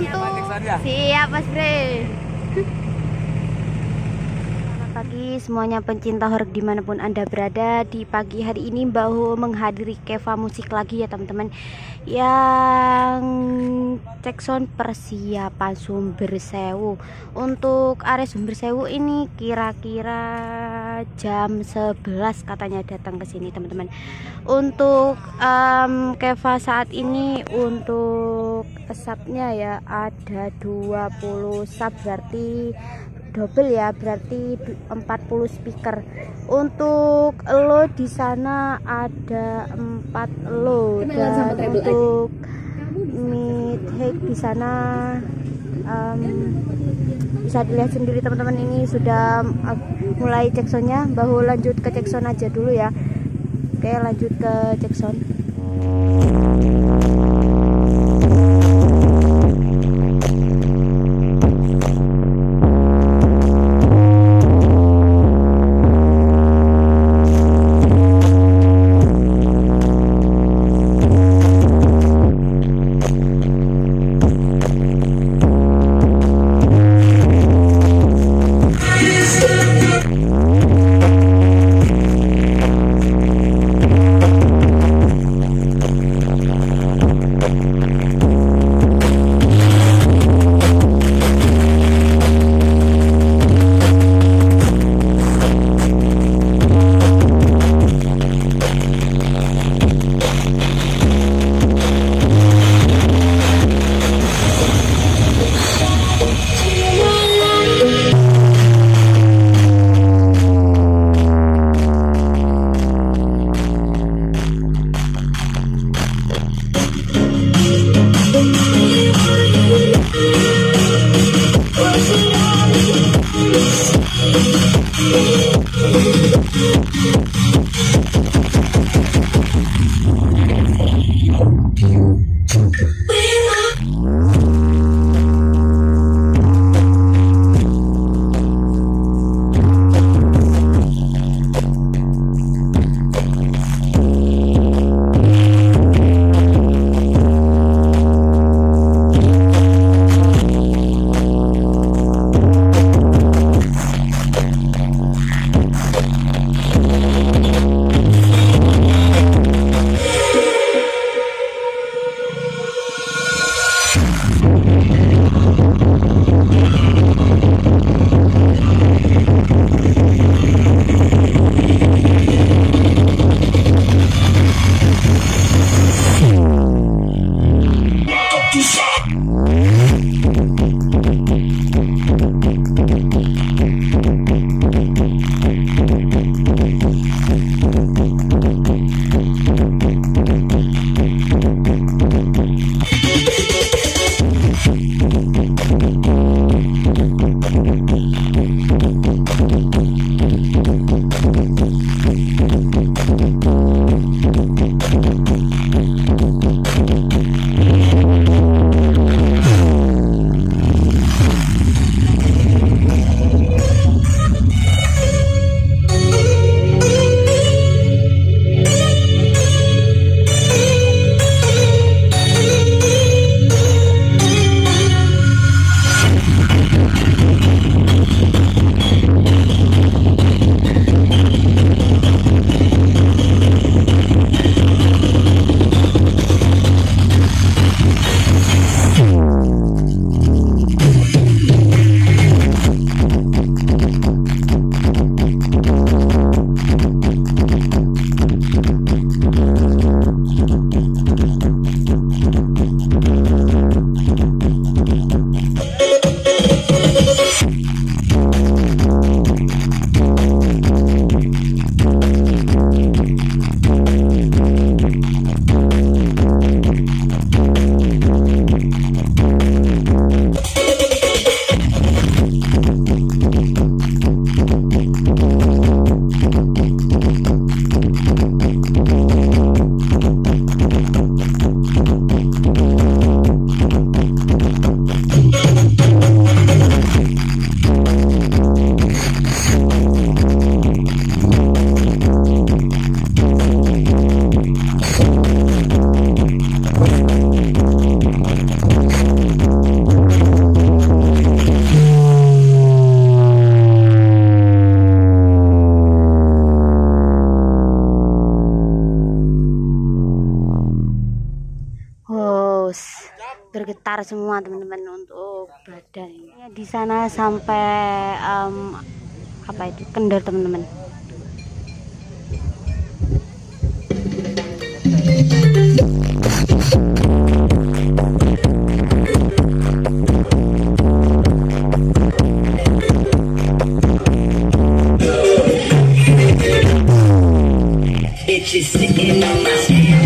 untuk siap Mas Bre. Selamat pagi semuanya pencinta horeg dimanapun Anda berada. Di pagi hari ini Mbak Ho menghadiri Kefa Musik lagi ya teman-teman. Yang cek sound persiapan Sumber Sewu. Untuk area Sumber Sewu ini kira-kira jam 11 katanya datang ke sini teman-teman. Untuk Kefa saat ini untuk subnya ya ada 20 sub berarti double ya, berarti 40 speaker. Untuk lo di sana ada 4 lo, dan untuk mid high di sana bisa dilihat sendiri teman-teman. Ini sudah mulai cek soundnya, bahu lanjut ke cek sound aja dulu ya. Oke, lanjut ke cek sound. harus bergetar semua teman-teman untuk badan. Di sana sampai kendor teman-teman. Just sitting on my stand.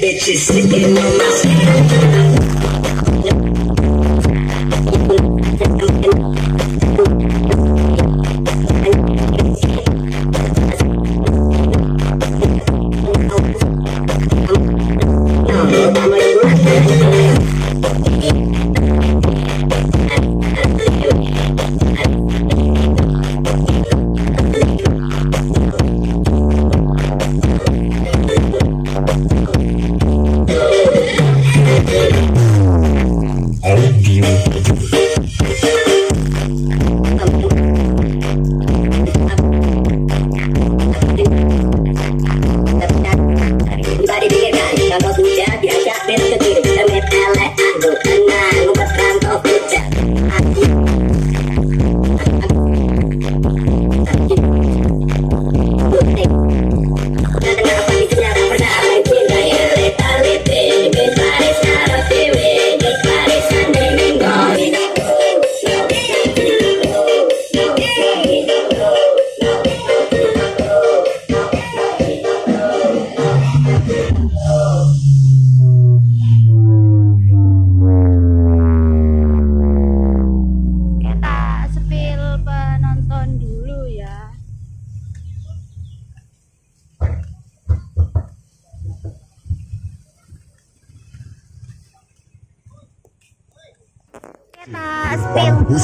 Bitches sitting on my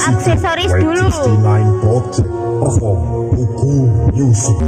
aksesoris dulu. Perform buku music.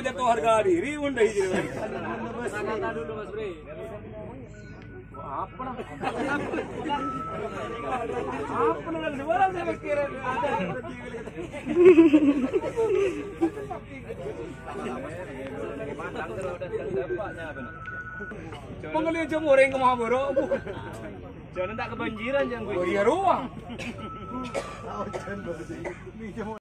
Jatuh harga diri udah jangan tak kebanjiran jangan gue.